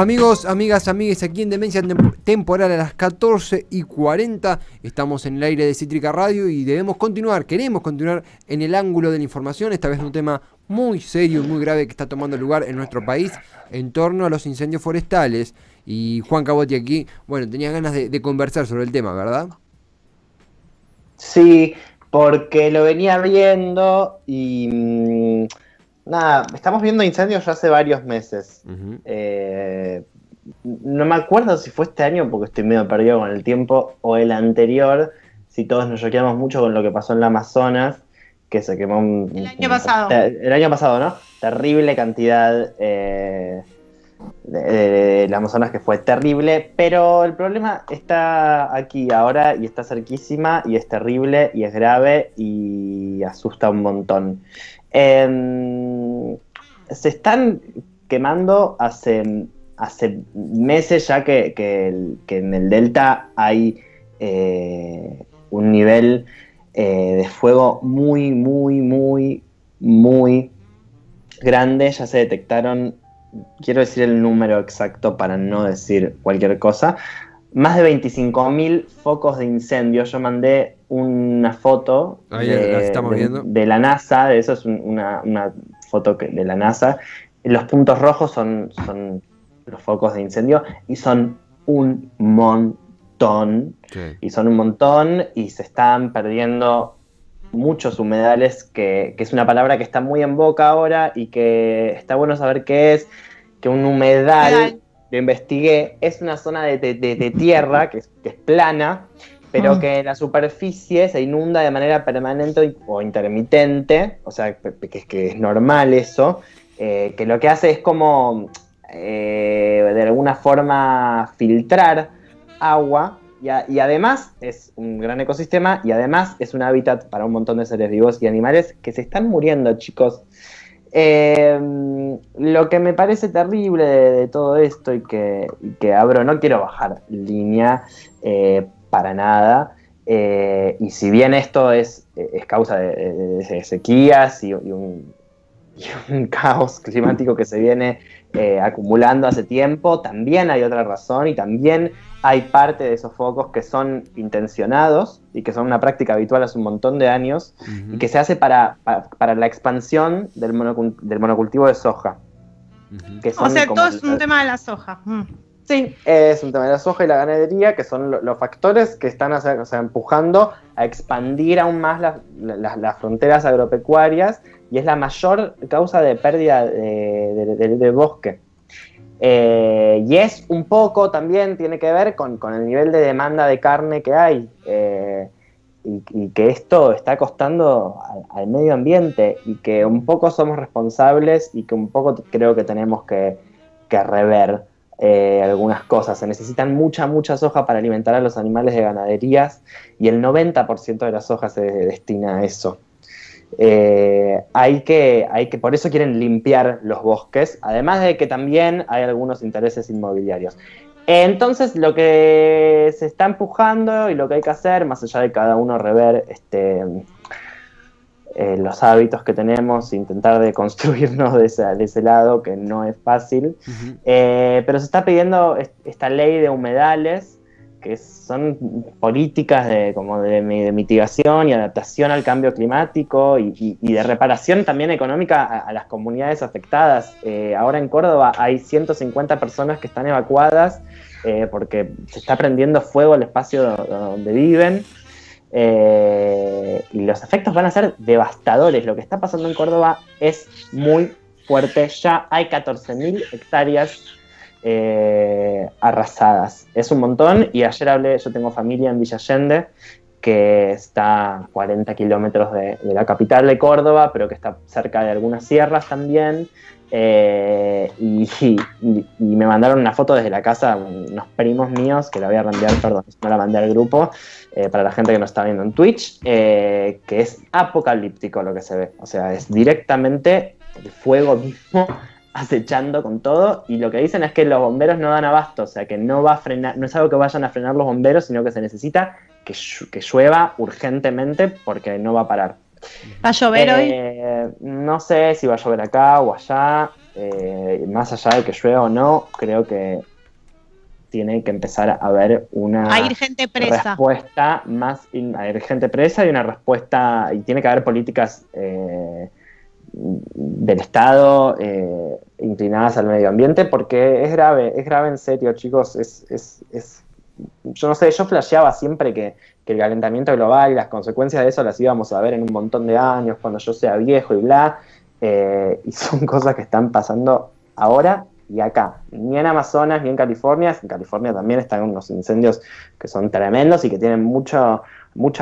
Amigos, amigas, amigues, aquí en Demencia Temporal a las 14:40 estamos en el aire de Cítrica Radio y queremos continuar en el ángulo de la información, esta vez un tema muy serio y muy grave que está tomando lugar en nuestro país en torno a los incendios forestales. Y Juan Cavoti aquí, bueno, tenía ganas de conversar sobre el tema, ¿verdad? Sí, porque lo venía viendo y... Nada, estamos viendo incendios ya hace varios meses. No me acuerdo si fue este año, porque estoy medio perdido con el tiempo, o el anterior, si todos nos choqueamos mucho con lo que pasó en la Amazonas, que se quemó... El año pasado. El año pasado, ¿no? Terrible cantidad de la Amazonas, que fue terrible, pero el problema está aquí ahora y está cerquísima y es terrible y es grave y asusta un montón. Se están quemando hace meses ya que en el delta hay un nivel de fuego muy, muy, muy, muy grande. Ya se detectaron, quiero decir el número exacto para no decir cualquier cosa, más de 25.000 focos de incendio. Yo mandé una foto de la NASA, de eso es una foto de la NASA. Los puntos rojos son los focos de incendio y son un montón. Sí. Y son un montón y se están perdiendo muchos humedales, que es una palabra que está muy en boca ahora y que está bueno saber qué es, que un humedal... Lo investigué, es una zona de tierra que es plana, pero que en la superficie se inunda de manera permanente o intermitente, o sea, que es normal eso, que lo que hace es como, de alguna forma, filtrar agua, y además es un gran ecosistema, y además es un hábitat para un montón de seres vivos y animales que se están muriendo, chicos. Lo que me parece terrible de todo esto y que abro, no quiero bajar línea para nada, y si bien esto es causa de sequías y un caos climático que se viene acumulando hace tiempo, también hay otra razón y también hay parte de esos focos que son intencionados y que son una práctica habitual hace un montón de años y que se hace para la expansión del monocultivo de soja. Que son, o sea, todo es un tema de la soja. Sí. Es un tema de la soja y la ganadería, que son los factores que están empujando a expandir aún más las fronteras agropecuarias, y es la mayor causa de pérdida de bosque. Y es un poco también tiene que ver con el nivel de demanda de carne que hay, y que esto está costando al medio ambiente, y que un poco somos responsables y que un poco creo que tenemos que rever. Algunas cosas, se necesitan mucha soja para alimentar a los animales de ganaderías, y el 90% de la soja se destina a eso. Por eso quieren limpiar los bosques, además de que también hay algunos intereses inmobiliarios. Entonces lo que se está empujando y lo que hay que hacer, más allá de cada uno rever los hábitos que tenemos, intentar deconstruirnos de ese lado, que no es fácil, pero se está pidiendo esta ley de humedales, que son políticas de mitigación y adaptación al cambio climático y de reparación también económica a las comunidades afectadas. Ahora en Córdoba hay 150 personas que están evacuadas porque se está prendiendo fuego el espacio donde viven. Y los efectos van a ser devastadores. Lo que está pasando en Córdoba es muy fuerte. Ya hay 14.000 hectáreas arrasadas. Es un montón. Y ayer yo tengo familia en Villa Allende, que está a 40 kilómetros de la capital de Córdoba, pero que está cerca de algunas sierras también. Y me mandaron una foto desde la casa unos primos míos, que la voy a reenviar, perdón, no la mandé al grupo, para la gente que nos está viendo en Twitch, que es apocalíptico lo que se ve. O sea, es directamente el fuego mismo acechando con todo, y lo que dicen es que los bomberos no dan abasto, o sea, que no va a frenar, no es algo que vayan a frenar los bomberos, sino que se necesita que llueva urgentemente, porque no va a parar. ¿Va a llover hoy? No sé si va a llover acá o allá. más allá de que llueva o no, creo que tiene que empezar a haber una respuesta más, a ir gente presa y una respuesta, y tiene que haber políticas del Estado inclinadas al medio ambiente, porque es grave en serio, chicos, es yo no sé, yo flasheaba siempre que el calentamiento global y las consecuencias de eso las íbamos a ver en un montón de años, cuando yo sea viejo y bla, y son cosas que están pasando ahora y acá, ni en Amazonas ni en California también están unos incendios que son tremendos y que tienen mucha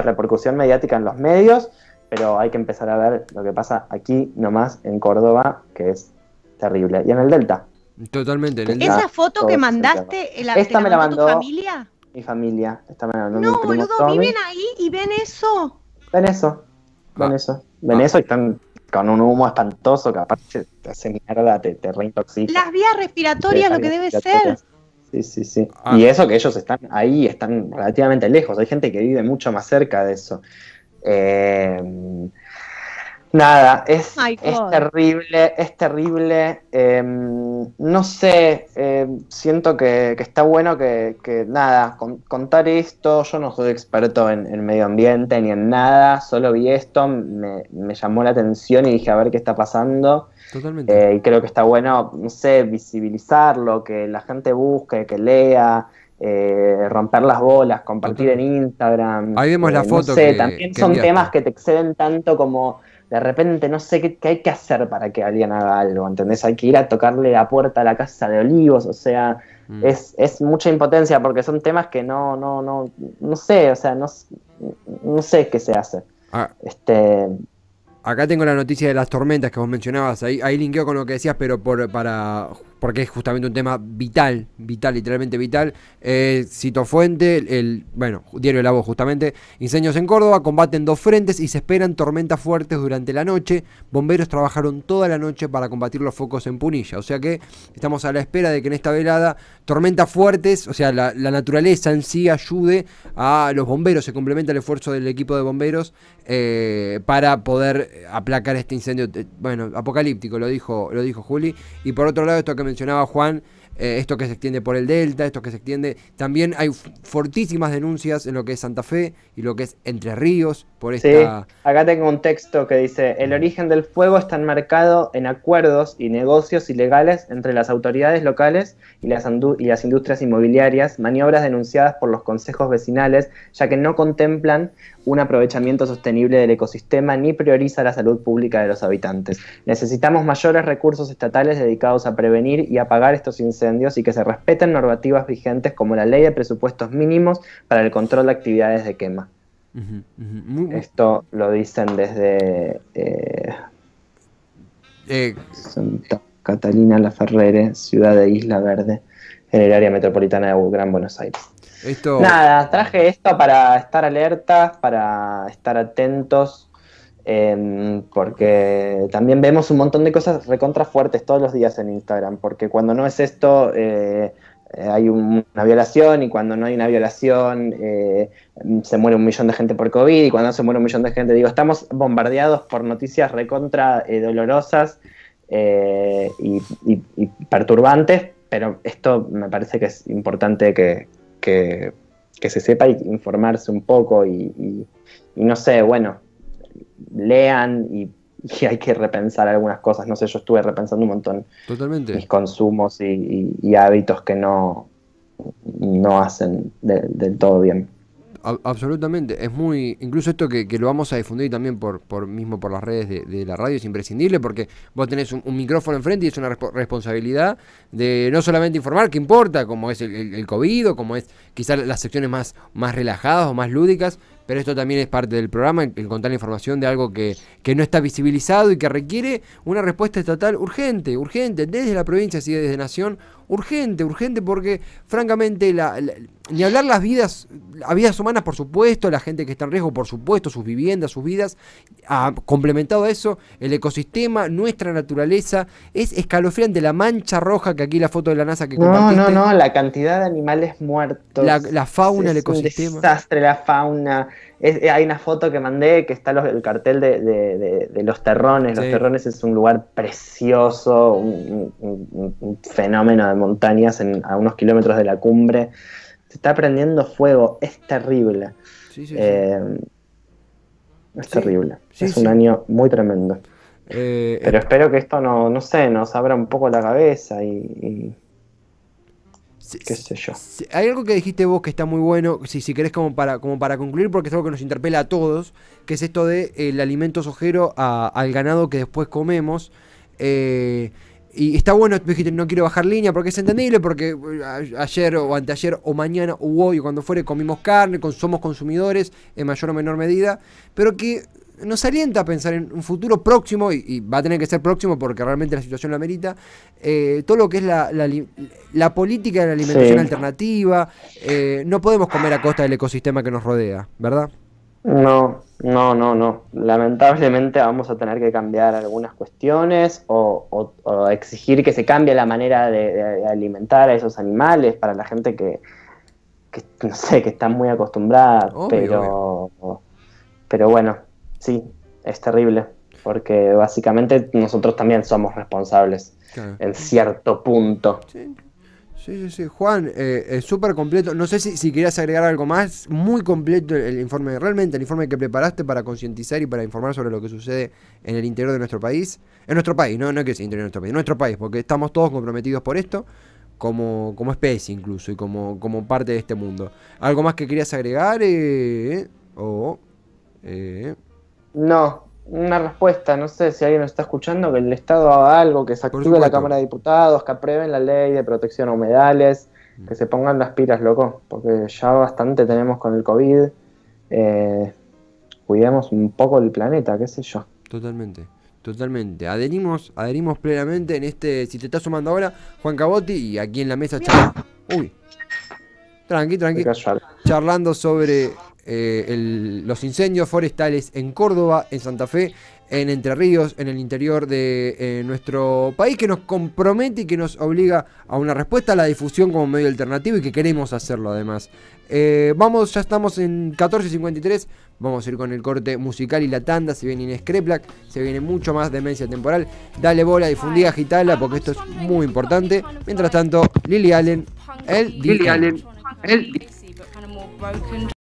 repercusión mediática en los medios, pero hay que empezar a ver lo que pasa aquí nomás en Córdoba, que es terrible, y en el Delta. Totalmente. En el Delta. ¿Esa foto que mandaste, esta me la mandó tu familia? Mi familia, esta me la mandó mi primo Tommy. No, boludo, viven ahí y ven eso. Ven eso y están con un humo espantoso que aparte te hace mierda, te reintoxica. Las vías respiratorias, lo que debe ser. Sí. Ah. Y eso que ellos están ahí, están relativamente lejos. Hay gente que vive mucho más cerca de eso. Nada, es terrible. No sé, siento que está bueno que nada, contar esto. Yo no soy experto en medio ambiente ni en nada, solo vi esto, me llamó la atención y dije a ver qué está pasando. Totalmente. Y creo que está bueno, no sé, visibilizarlo, que la gente busque, que lea. Romper las bolas, compartir en Instagram. Ahí vemos la foto. No sé, también son temas que te exceden tanto como de repente no sé qué hay que hacer para que alguien haga algo, ¿entendés? Hay que ir a tocarle la puerta a la casa de Olivos, o sea, es mucha impotencia porque son temas que no sé, o sea, no sé qué se hace. Acá tengo la noticia de las tormentas que vos mencionabas, ahí linkeo con lo que decías, pero porque es justamente un tema vital, literalmente vital. Cito fuente, diario La Voz justamente. Incendios en Córdoba, combaten dos frentes y se esperan tormentas fuertes durante la noche. Bomberos trabajaron toda la noche para combatir los focos en Punilla. O sea que estamos a la espera de que en esta velada tormentas fuertes, o sea, la naturaleza en sí ayude a los bomberos, se complementa el esfuerzo del equipo de bomberos para poder aplacar este incendio, apocalíptico, lo dijo Juli. Y por otro lado, esto que mencionaba Juan, esto que se extiende por el Delta, esto que se extiende, también hay fortísimas denuncias en lo que es Santa Fe y lo que es Entre Ríos por esta... Sí, acá tengo un texto que dice: el origen del fuego está enmarcado en acuerdos y negocios ilegales entre las autoridades locales y las industrias inmobiliarias, maniobras denunciadas por los consejos vecinales, ya que no contemplan un aprovechamiento sostenible del ecosistema ni prioriza la salud pública de los habitantes. Necesitamos mayores recursos estatales dedicados a prevenir y apagar estos incendios y que se respeten normativas vigentes como la Ley de Presupuestos Mínimos para el Control de Actividades de Quema. Esto lo dicen desde Santa Catalina Laferrere, ciudad de Isla Verde, en el área metropolitana de Gran Buenos Aires. Nada, traje esto para estar alertas, para estar atentos, porque también vemos un montón de cosas recontra fuertes todos los días en Instagram, porque cuando no es esto hay una violación, y cuando no hay una violación se muere 1 millón de gente por COVID, y cuando no se muere 1 millón de gente, digo, estamos bombardeados por noticias recontra dolorosas y perturbantes, pero esto me parece que es importante que se sepa, y informarse un poco y no sé, bueno, lean y hay que repensar algunas cosas, no sé, yo estuve repensando un montón. Totalmente. Mis consumos y hábitos que no hacen del todo bien. Absolutamente, es muy, incluso esto que lo vamos a difundir también por las redes de la radio es imprescindible, porque vos tenés un micrófono enfrente y es una responsabilidad de no solamente informar, que importa, como es el COVID, o como es quizás las secciones más relajadas o más lúdicas, pero esto también es parte del programa, el contar la información de algo que no está visibilizado y que requiere una respuesta estatal urgente, desde la provincia, así desde Nación, urgente, porque francamente, ni hablar las vidas humanas, por supuesto, la gente que está en riesgo, por supuesto, sus viviendas, sus vidas, complementado a eso, el ecosistema, nuestra naturaleza, es escalofriante la mancha roja que aquí la foto de la NASA que compartiste. La cantidad de animales muertos. La fauna, el ecosistema. Un desastre, la fauna. hay una foto que mandé que está el cartel de Los Terrones. Sí. Los Terrones es un lugar precioso, un fenómeno de montañas a unos kilómetros de la cumbre. Se está prendiendo fuego, es terrible. Sí, sí, sí. Es terrible. Sí, es un año muy tremendo. Pero espero que esto no sé, nos abra un poco la cabeza y qué sé yo. Hay algo que dijiste vos que está muy bueno, si querés, como para concluir, porque es algo que nos interpela a todos, que es esto de el alimento sojero al ganado que después comemos. Y está bueno, dijiste, no quiero bajar línea, porque es entendible, porque ayer o anteayer o mañana o hoy o cuando fuere comimos carne, somos consumidores en mayor o menor medida, pero que nos alienta a pensar en un futuro próximo, y va a tener que ser próximo porque realmente la situación lo amerita, todo lo que es la política de la alimentación alternativa. No podemos comer a costa del ecosistema que nos rodea, ¿verdad? No. Lamentablemente vamos a tener que cambiar algunas cuestiones o exigir que se cambie la manera de alimentar a esos animales para la gente que no sé, que está muy acostumbrada. Obvio, pero bueno, sí, es terrible porque básicamente nosotros también somos responsables, claro, en cierto punto. Sí. Sí. Juan, súper completo. No sé si querías agregar algo más. Muy completo el informe, realmente el informe que preparaste para concientizar y para informar sobre lo que sucede en el interior de nuestro país. En nuestro país, no es que sea interior de nuestro país, en nuestro país, porque estamos todos comprometidos por esto, como especie incluso, y como parte de este mundo. ¿Algo más que querías agregar? No. Una respuesta, no sé si alguien nos está escuchando, que el Estado haga algo, que se active la Cámara de Diputados, que aprueben la ley de protección a humedales, que se pongan las pilas, loco, porque ya bastante tenemos con el COVID. Cuidemos un poco el planeta, qué sé yo. Totalmente. Adherimos plenamente en este. Si te estás sumando ahora, Juan Cavoti, y aquí en la mesa charlando sobre los incendios forestales en Córdoba, en Santa Fe, en Entre Ríos, en el interior de nuestro país, que nos compromete y que nos obliga a una respuesta, a la difusión como medio alternativo, y que queremos hacerlo además. Vamos, ya estamos en 14:53, vamos a ir con el corte musical y la tanda. Se viene Inés Kreplak, se viene mucho más Demencia Temporal. Dale bola, difundí, agitala, porque esto es muy importante. Mientras tanto, Lily Allen,